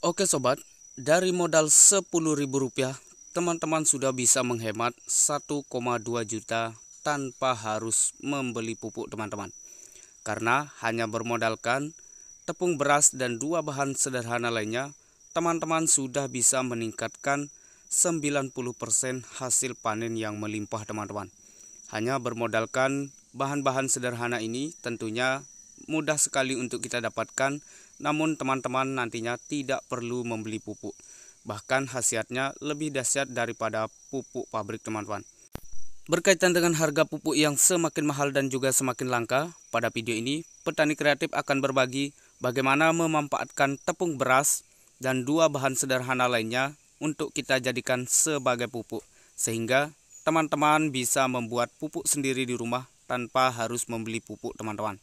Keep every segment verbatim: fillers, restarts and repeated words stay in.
Oke sobat, dari modal sepuluh ribu rupiah, teman-teman sudah bisa menghemat satu koma dua juta tanpa harus membeli pupuk teman-teman. Karena hanya bermodalkan tepung beras dan dua bahan sederhana lainnya, teman-teman sudah bisa meningkatkan sembilan puluh persen hasil panen yang melimpah teman-teman. Hanya bermodalkan bahan-bahan sederhana ini tentunya mudah sekali untuk kita dapatkan. Namun teman-teman nantinya tidak perlu membeli pupuk. Bahkan khasiatnya lebih dahsyat daripada pupuk pabrik teman-teman. Berkaitan dengan harga pupuk yang semakin mahal dan juga semakin langka, pada video ini Petani Kreatif akan berbagi bagaimana memanfaatkan tepung beras dan dua bahan sederhana lainnya untuk kita jadikan sebagai pupuk. Sehingga teman-teman bisa membuat pupuk sendiri di rumah tanpa harus membeli pupuk teman-teman.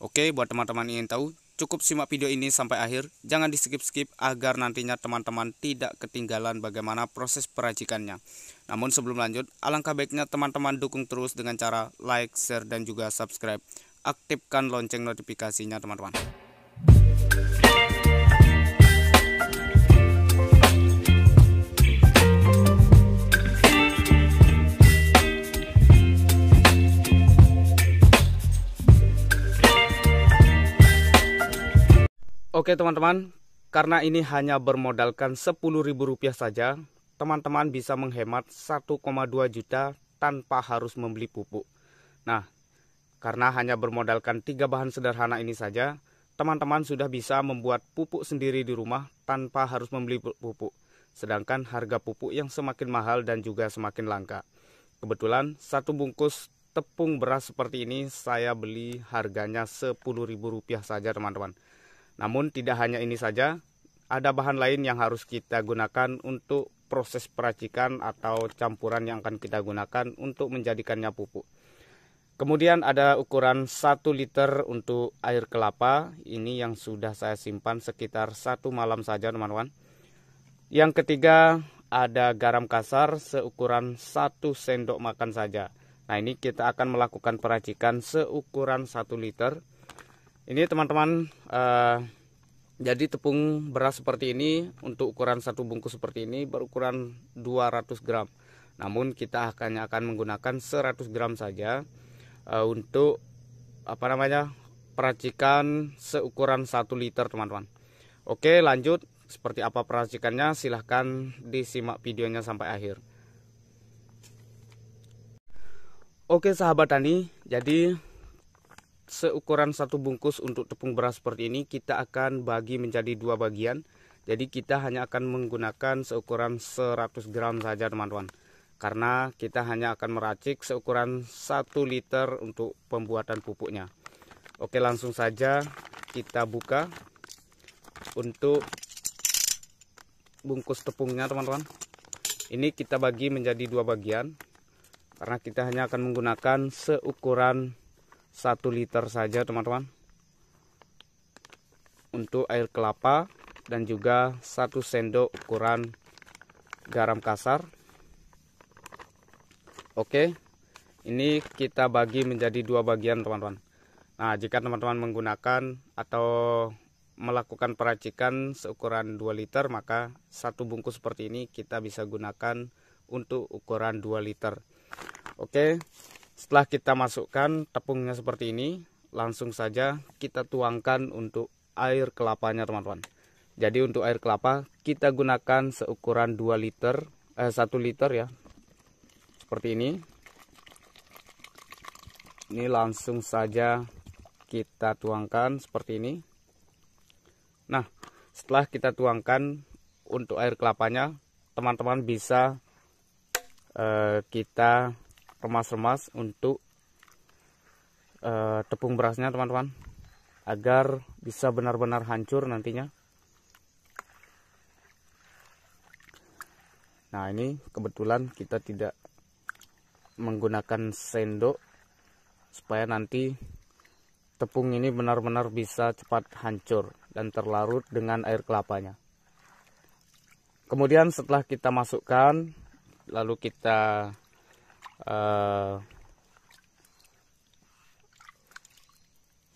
Oke, buat teman-teman yang ingin tahu, cukup simak video ini sampai akhir, jangan di skip-skip agar nantinya teman-teman tidak ketinggalan bagaimana proses peracikannya. Namun sebelum lanjut, alangkah baiknya teman-teman dukung terus dengan cara like, share, dan juga subscribe. Aktifkan lonceng notifikasinya teman-teman. Oke teman-teman, karena ini hanya bermodalkan sepuluh ribu rupiah saja, teman-teman bisa menghemat satu koma dua juta tanpa harus membeli pupuk. Nah, karena hanya bermodalkan tiga bahan sederhana ini saja, teman-teman sudah bisa membuat pupuk sendiri di rumah tanpa harus membeli pupuk. Sedangkan harga pupuk yang semakin mahal dan juga semakin langka. Kebetulan satu bungkus tepung beras seperti ini saya beli harganya sepuluh ribu rupiah saja teman-teman. Namun tidak hanya ini saja, ada bahan lain yang harus kita gunakan untuk proses peracikan atau campuran yang akan kita gunakan untuk menjadikannya pupuk. Kemudian ada ukuran satu liter untuk air kelapa, ini yang sudah saya simpan sekitar satu malam saja teman-teman. Yang ketiga ada garam kasar seukuran satu sendok makan saja. Nah ini kita akan melakukan peracikan seukuran satu liter. Ini teman-teman, eh, jadi tepung beras seperti ini untuk ukuran satu bungkus seperti ini berukuran dua ratus gram. Namun kita hanya akan menggunakan seratus gram saja eh, untuk apa namanya peracikan seukuran satu liter teman-teman. Oke lanjut, seperti apa peracikannya silahkan disimak videonya sampai akhir. Oke sahabat tani, jadi seukuran satu bungkus untuk tepung beras seperti ini kita akan bagi menjadi dua bagian. Jadi kita hanya akan menggunakan seukuran seratus gram saja teman-teman. Karena kita hanya akan meracik seukuran satu liter untuk pembuatan pupuknya. Oke langsung saja kita buka untuk bungkus tepungnya teman-teman. Ini kita bagi menjadi dua bagian. Karena kita hanya akan menggunakan seukuran satu liter saja teman-teman untuk air kelapa dan juga satu sendok ukuran garam kasar. Oke, ini kita bagi menjadi dua bagian teman-teman. Nah jika teman-teman menggunakan atau melakukan peracikan seukuran dua liter, maka satu bungkus seperti ini kita bisa gunakan untuk ukuran dua liter. Oke, setelah kita masukkan tepungnya seperti ini, langsung saja kita tuangkan untuk air kelapanya teman-teman. Jadi untuk air kelapa kita gunakan seukuran dua liter, eh, satu liter ya. Seperti ini. Ini langsung saja kita tuangkan seperti ini. Nah, setelah kita tuangkan untuk air kelapanya, teman-teman bisa eh, kita remas-remas untuk uh, tepung berasnya teman-teman, agar bisa benar-benar hancur nantinya. Nah ini kebetulan kita tidak menggunakan sendok supaya nanti tepung ini benar-benar bisa cepat hancur dan terlarut dengan air kelapanya. Kemudian setelah kita masukkan, lalu kita Uh,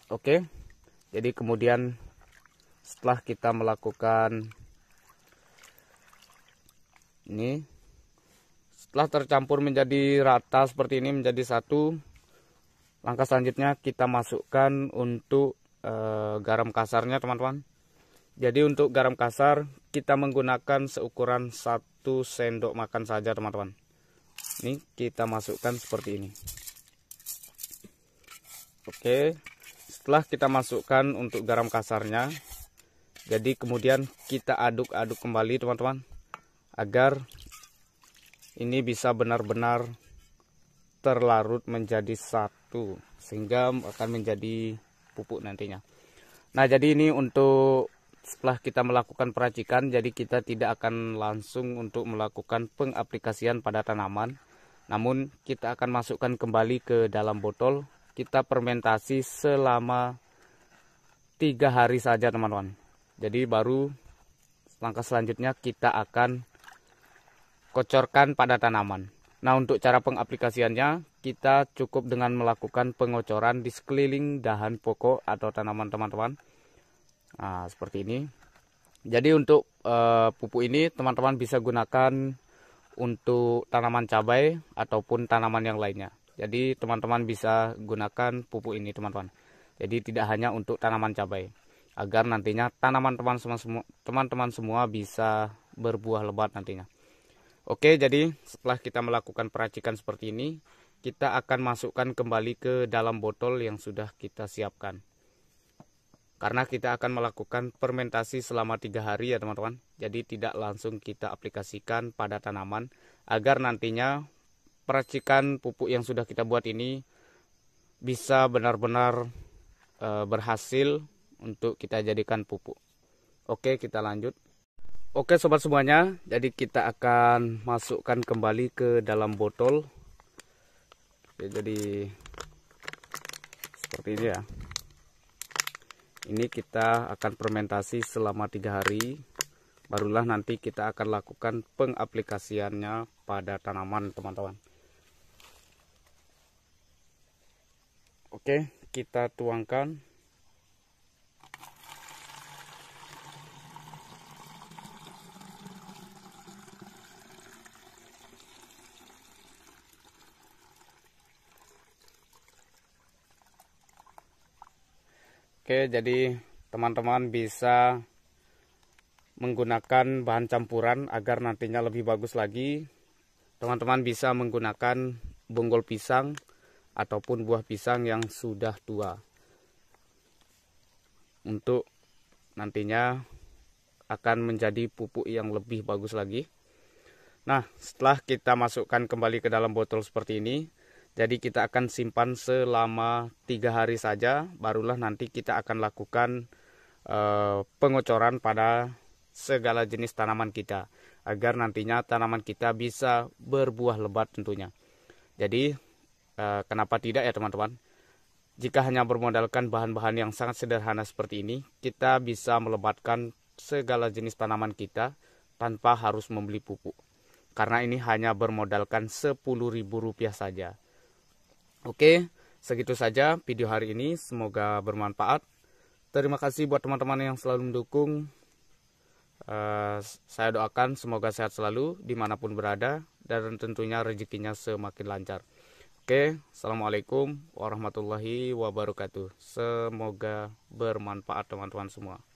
Oke, okay. Jadi kemudian setelah kita melakukan Ini setelah tercampur menjadi rata seperti ini, menjadi satu, langkah selanjutnya kita masukkan untuk e, garam kasarnya, teman-teman. Jadi untuk garam kasar kita menggunakan seukuran satu sendok makan saja, teman-teman. Ini kita masukkan seperti ini. Oke, setelah kita masukkan untuk garam kasarnya, jadi kemudian kita aduk-aduk kembali, teman-teman, agar ini bisa benar-benar terlarut menjadi satu, sehingga akan menjadi pupuk nantinya. Nah, jadi ini untuk setelah kita melakukan peracikan, jadi kita tidak akan langsung untuk melakukan pengaplikasian pada tanaman, namun kita akan masukkan kembali ke dalam botol. Kita fermentasi selama tiga hari saja, teman-teman. Jadi baru langkah selanjutnya kita akan kocorkan pada tanaman. Nah, untuk cara pengaplikasiannya kita cukup dengan melakukan pengocoran di sekeliling dahan pokok atau tanaman, teman-teman. Nah, seperti ini. Jadi untuk e, pupuk ini teman-teman bisa gunakan untuk tanaman cabai ataupun tanaman yang lainnya. Jadi teman-teman bisa gunakan pupuk ini, teman-teman. Jadi tidak hanya untuk tanaman cabai, agar nantinya tanaman-teman semua teman-teman semua bisa berbuah lebat nantinya. Oke, jadi setelah kita melakukan peracikan seperti ini, kita akan masukkan kembali ke dalam botol yang sudah kita siapkan. Karena kita akan melakukan fermentasi selama tiga hari ya, teman-teman. Jadi tidak langsung kita aplikasikan pada tanaman, agar nantinya peracikan pupuk yang sudah kita buat ini bisa benar-benar e, berhasil untuk kita jadikan pupuk. Oke, kita lanjut. Oke, sobat semuanya, jadi kita akan masukkan kembali ke dalam botol. Oke, jadi seperti ini ya. Ini kita akan fermentasi selama tiga hari, barulah nanti kita akan lakukan pengaplikasiannya pada tanaman, teman-teman. Oke, kita tuangkan. Oke, jadi teman-teman bisa menggunakan bahan campuran agar nantinya lebih bagus lagi. Teman-teman bisa menggunakan bonggol pisang ataupun buah pisang yang sudah tua, untuk nantinya akan menjadi pupuk yang lebih bagus lagi. Nah, setelah kita masukkan kembali ke dalam botol seperti ini, jadi kita akan simpan selama tiga hari saja, barulah nanti kita akan lakukan eh, pengocoran pada segala jenis tanaman kita, agar nantinya tanaman kita bisa berbuah lebat tentunya. Jadi eh, kenapa tidak ya, teman-teman? Jika hanya bermodalkan bahan-bahan yang sangat sederhana seperti ini, kita bisa melebatkan segala jenis tanaman kita tanpa harus membeli pupuk, karena ini hanya bermodalkan sepuluh ribu rupiah saja. Oke, segitu saja video hari ini, semoga bermanfaat. Terima kasih buat teman-teman yang selalu mendukung. Uh, saya doakan semoga sehat selalu dimanapun berada, dan tentunya rezekinya semakin lancar. Oke, assalamualaikum warahmatullahi wabarakatuh. Semoga bermanfaat teman-teman semua.